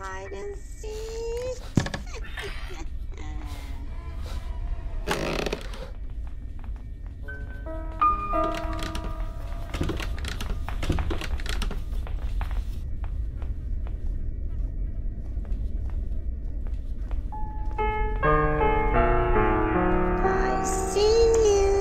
Hide and seek. I see you.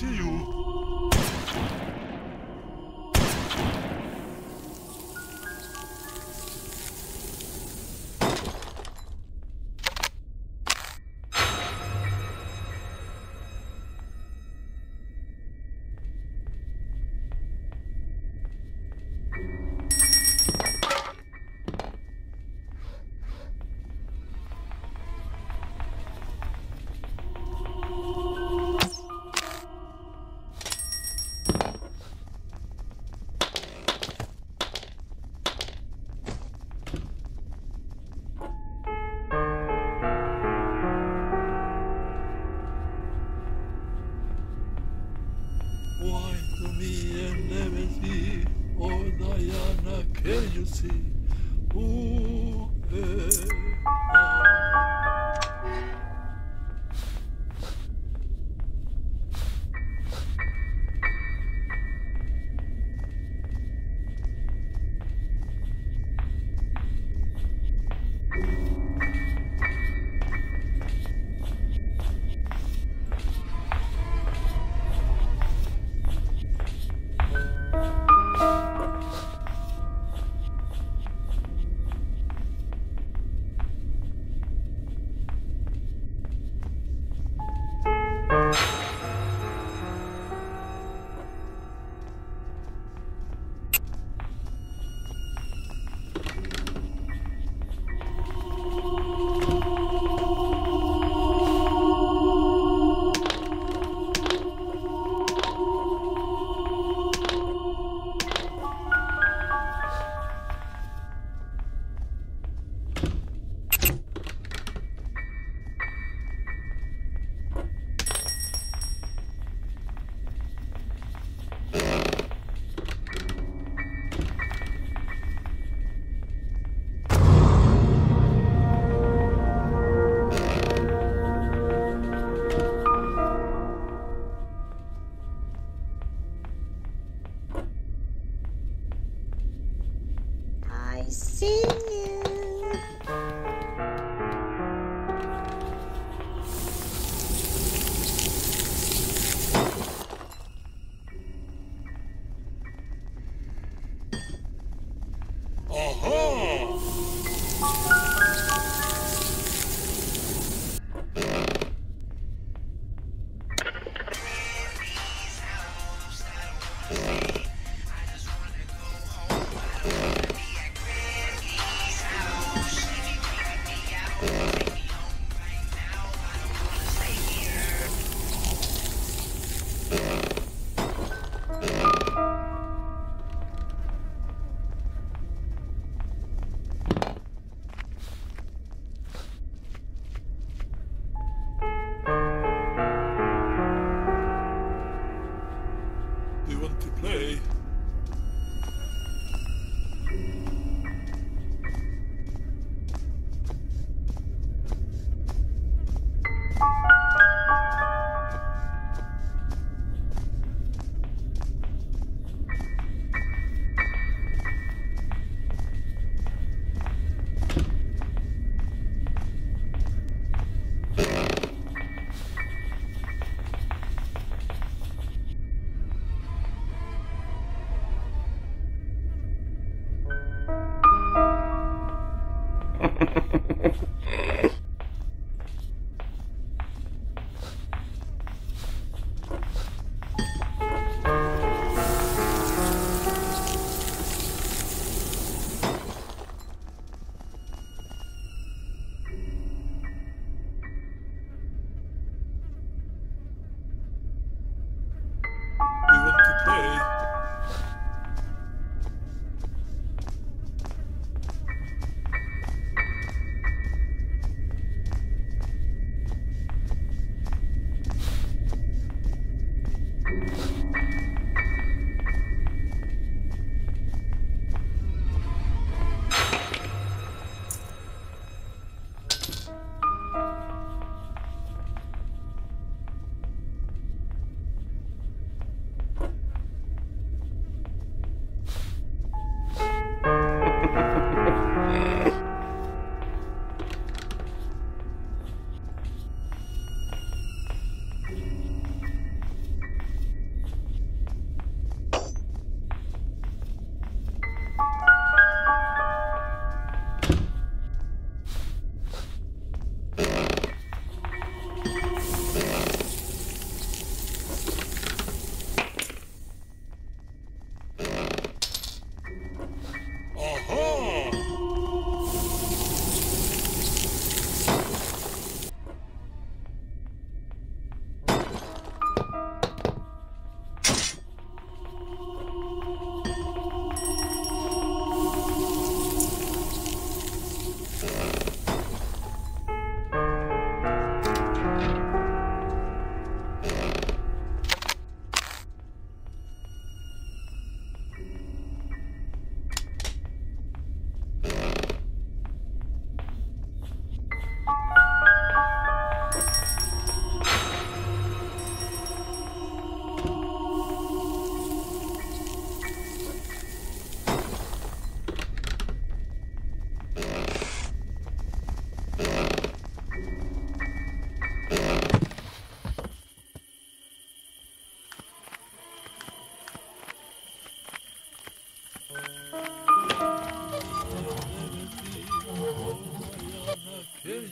see you.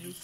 Not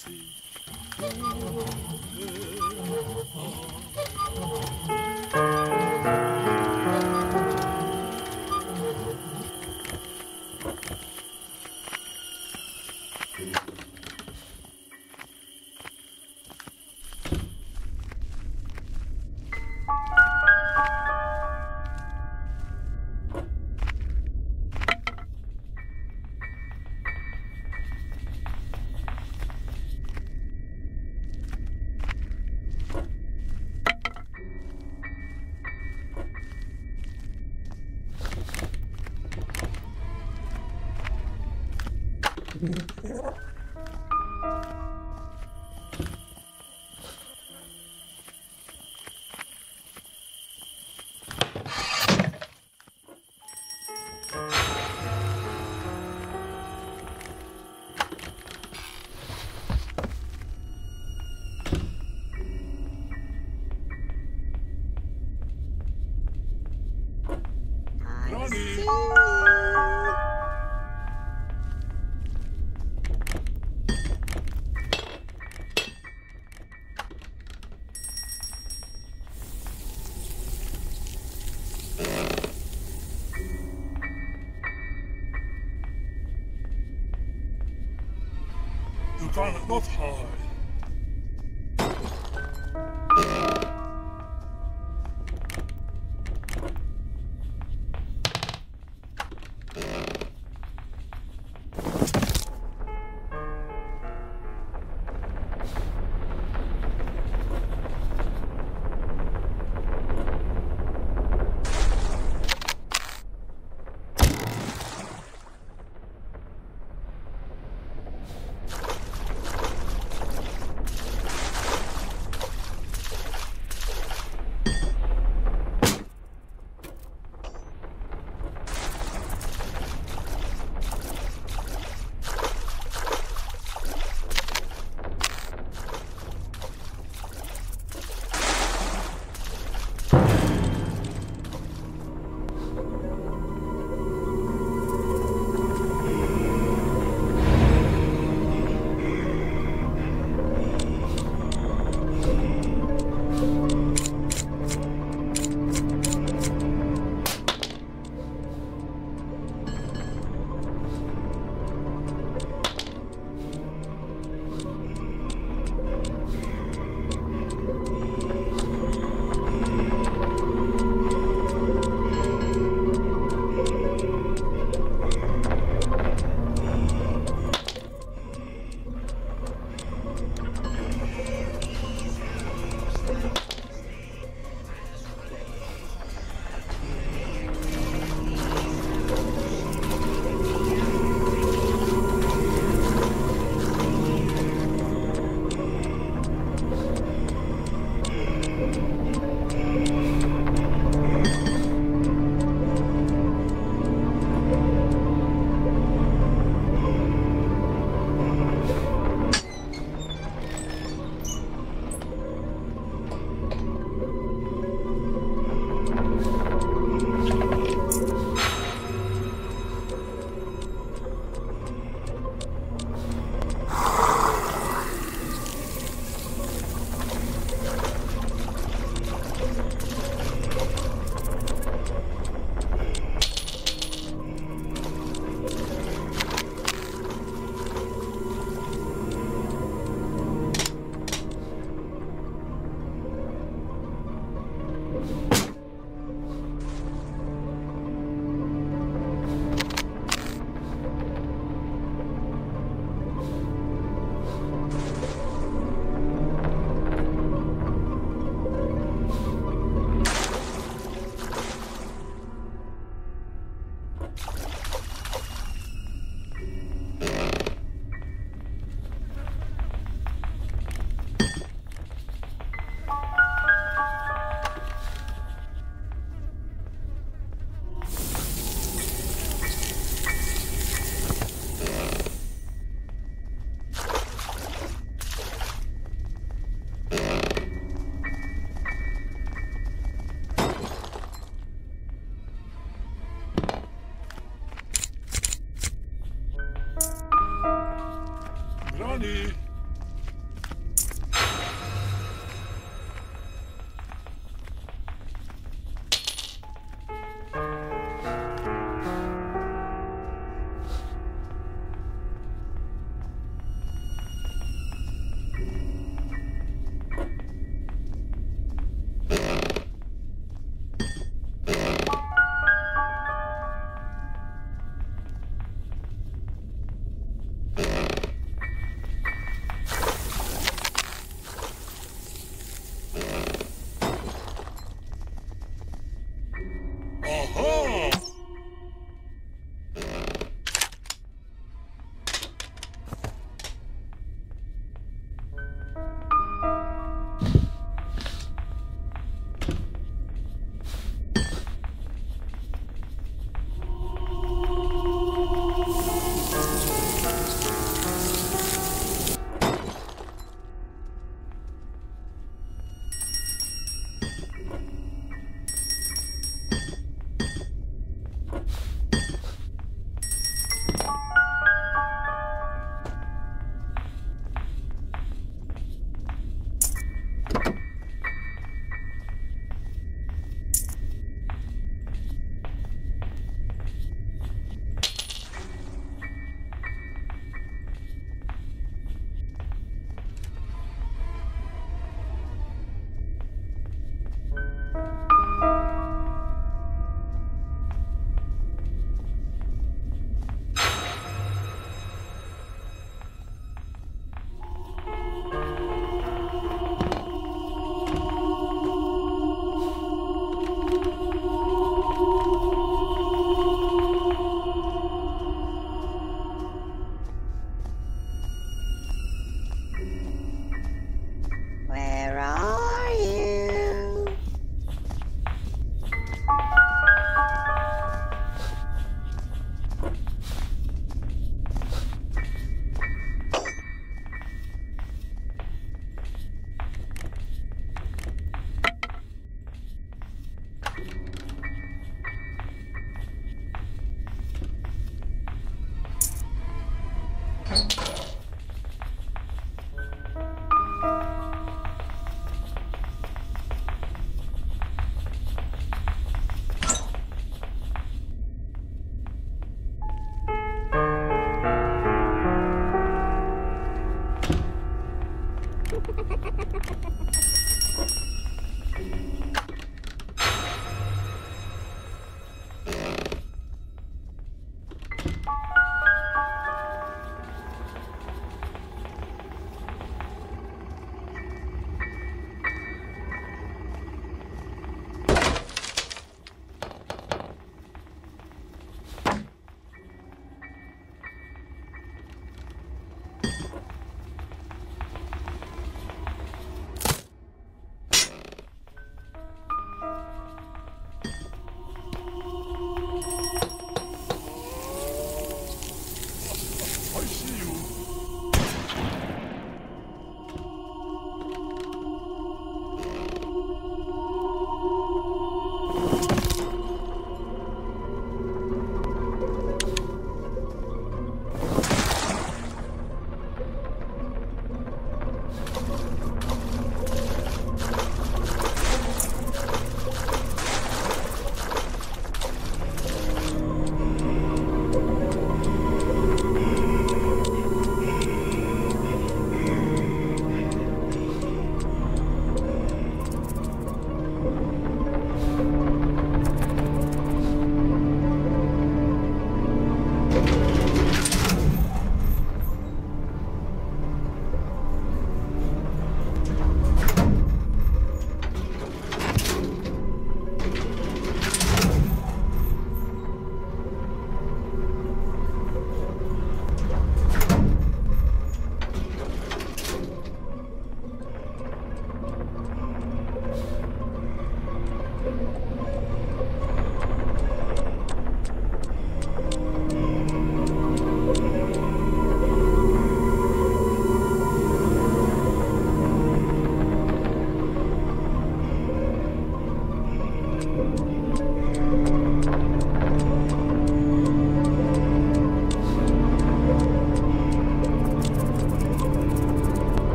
high.